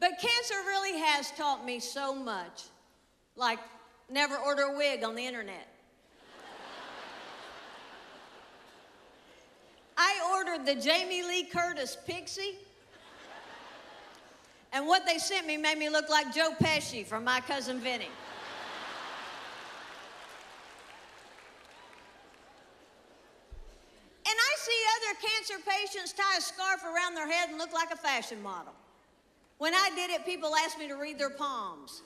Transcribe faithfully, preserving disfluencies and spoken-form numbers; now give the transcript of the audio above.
But cancer really has taught me so much, like never order a wig on the internet. I ordered the Jamie Lee Curtis Pixie, and what they sent me made me look like Joe Pesci from My Cousin Vinny. Cancer patients tie a scarf around their head and look like a fashion model. When I did it, people asked me to read their palms.